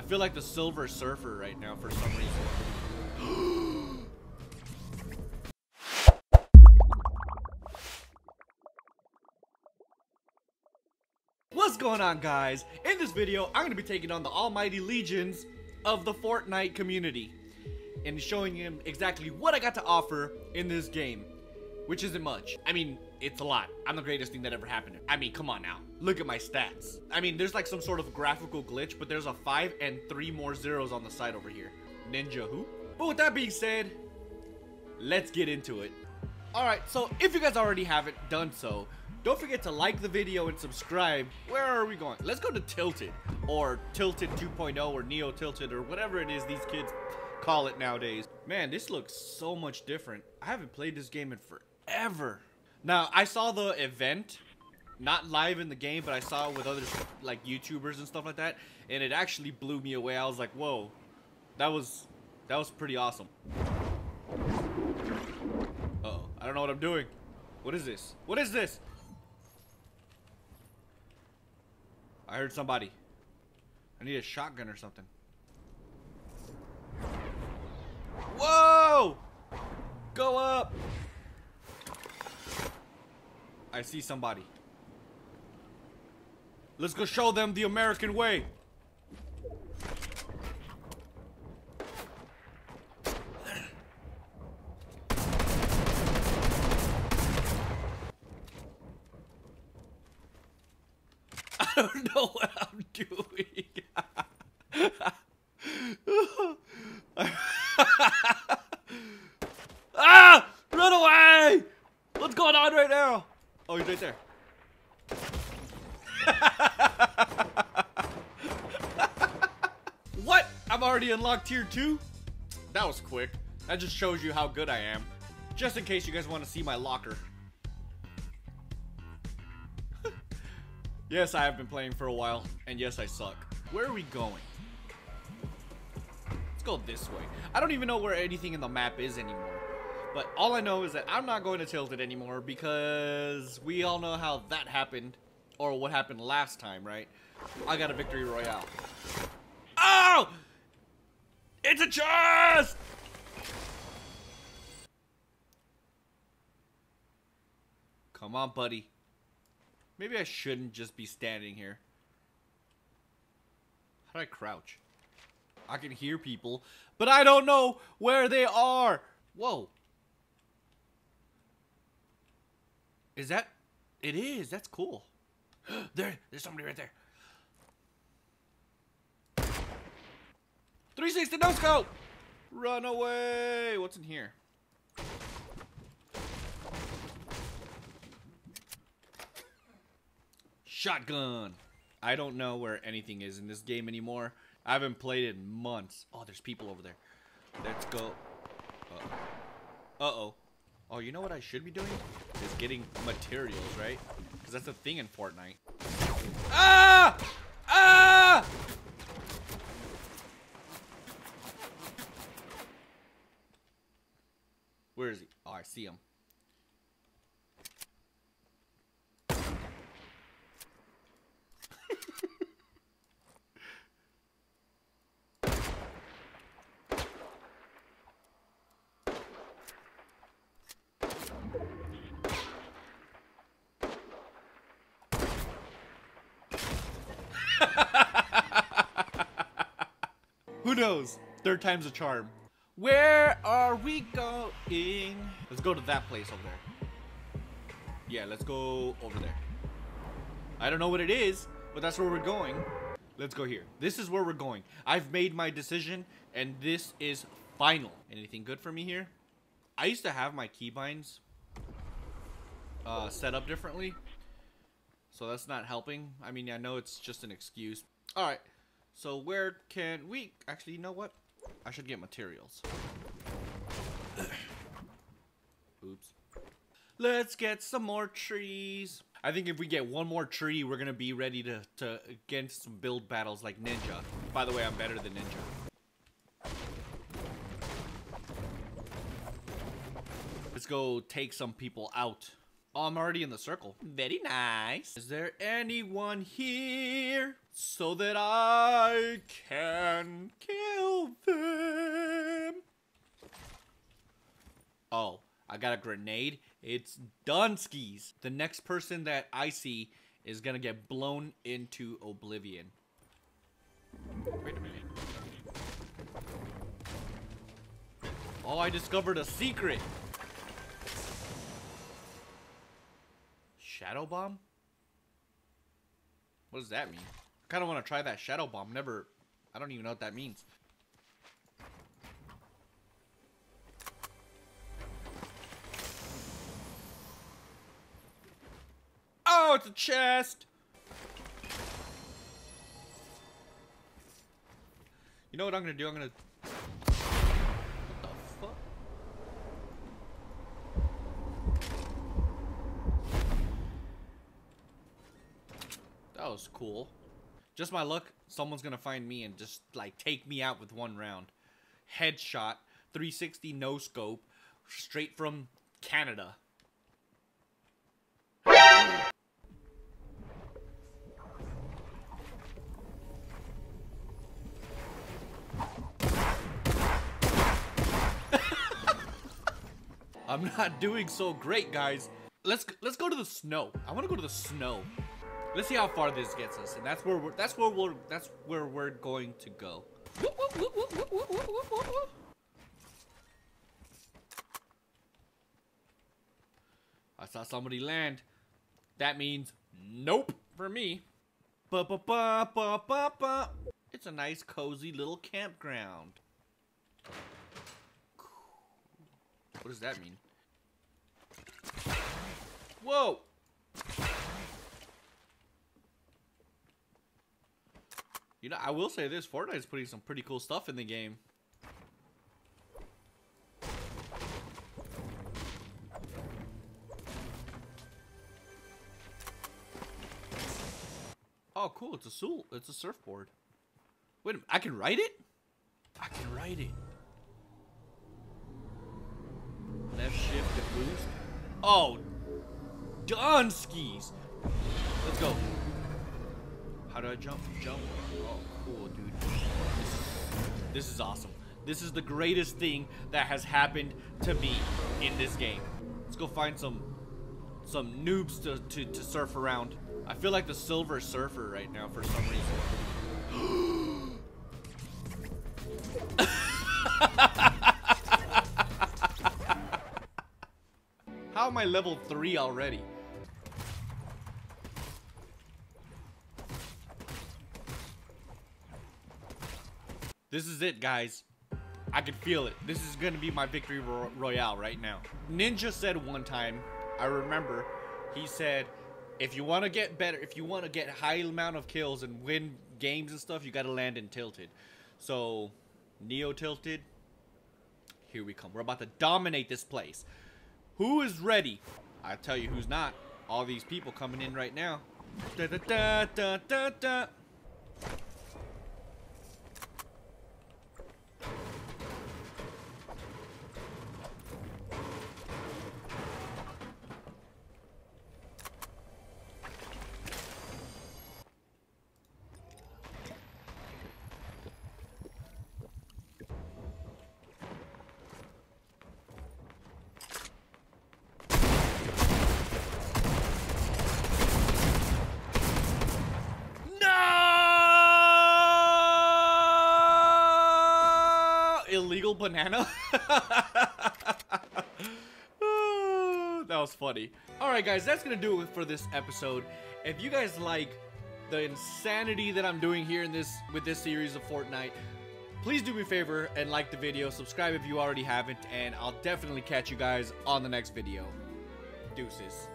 I feel like the Silver Surfer right now for some reason. What's going on, guys? In this video, I'm going to be taking on the almighty legions of the Fortnite community and showing him exactly what I got to offer in this game, which isn't much. I mean, it's a lot. I'm the greatest thing that ever happened. I mean, come on now. Look at my stats. I mean, there's like some sort of graphical glitch, but there's a 5 and 3 more zeros on the side over here. Ninja who? But with that being said, let's get into it. Alright, so if you guys already haven't done so, don't forget to like the video and subscribe. Where are we going? Let's go to Tilted, or Tilted 2.0, or Neo Tilted, or whatever it is these kids call it nowadays. Man, this looks so much different. I haven't played this game in forever. Now, I saw the event, not live in the game, but I saw it with other like YouTubers and stuff like that, and it actually blew me away. I was like, whoa, that was pretty awesome. Uh-oh, I don't know what I'm doing. What is this? What is this? I heard somebody. I need a shotgun or something. Whoa! Go up! I see somebody. Let's go show them the American way. I don't know what I'm doing. Ah! Run away! What's going on right now? Oh, he's right there. What? I've already unlocked tier 2? That was quick. That just shows you how good I am. Just in case you guys want to see my locker. Yes, I have been playing for a while. And yes, I suck. Where are we going? Let's go this way. I don't even know where anything in the map is anymore. But all I know is that I'm not going to Tilted anymore because we all know how that happened, or what happened last time, right? I got a victory royale. Oh! It's a chest! Come on, buddy. Maybe I shouldn't just be standing here. How do I crouch? I can hear people, but I don't know where they are. Whoa. Is that? It is. That's cool. There's somebody right there. 360 no scope. Run away. What's in here? Shotgun. I don't know where anything is in this game anymore. I haven't played it in months. Oh, there's people over there. Let's go. Uh-oh. Uh-oh. Oh, you know what I should be doing? Is getting materials, right? Because that's a thing in Fortnite. Ah! Ah! Where is he? Oh, I see him. Who knows? Third time's a charm. Where are we going? Let's go to that place over there. Yeah, let's go over there. I don't know what it is, but that's where we're going. Let's go here. This is where we're going. I've made my decision, and this is final. Anything good for me here? I used to have my keybinds set up differently, so that's not helping. I mean, I know it's just an excuse. All right. So where can we... Actually, you know what? I should get materials. Oops. Let's get some more trees. I think if we get one more tree, we're going to be ready to against some build battles like Ninja. By the way, I'm better than Ninja. Let's go take some people out. Oh, I'm already in the circle. Very nice. Is there anyone here so that I can can kill them. Oh, I got a grenade. It's Dunski's. The next person that I see is gonna get blown into oblivion. Wait a minute. Oh, I discovered a secret. Shadow Bomb? What does that mean? I kind of want to try that Shadow Bomb. Never, I don't even know what that means. Oh, it's a chest. You know what I'm going to do? I'm going to... What the fuck? That was cool. Just my luck, someone's gonna find me and just like take me out with one round. Headshot, 360 no scope, straight from Canada. I'm not doing so great, guys. Let's go to the snow. I want to go to the snow. Let's see how far this gets us, and that's where we're going to go. I saw somebody land. That means nope for me. It's a nice cozy little campground. What does that mean? Whoa! You know, I will say this, Fortnite's putting some pretty cool stuff in the game. Oh, cool, it's a surfboard. Wait a minute, I can ride it? I can ride it. Left shift to boost. Oh, Dunski's. Let's go. How do I jump? Jump. Oh, cool, dude. This is awesome. This is the greatest thing that has happened to me in this game. Let's go find some noobs to surf around. I feel like the silver surfer right now for some reason. How am I level 3 already? This is it, guys. I can feel it. This is gonna be my victory royale right now. Ninja said one time, I remember, he said, if you wanna get better, if you wanna get high amount of kills and win games and stuff, you gotta land in Tilted. So, Neo Tilted, here we come. We're about to dominate this place. Who is ready? I'll tell you who's not. All these people coming in right now. Da, da, da, da, da, da. Illegal banana. Oh, that was funny. All right, guys, that's gonna do it for this episode. If you guys like the insanity that I'm doing here in this with this series of Fortnite, please do me a favor and like the video, subscribe if you already haven't, and I'll definitely catch you guys on the next video. Deuces.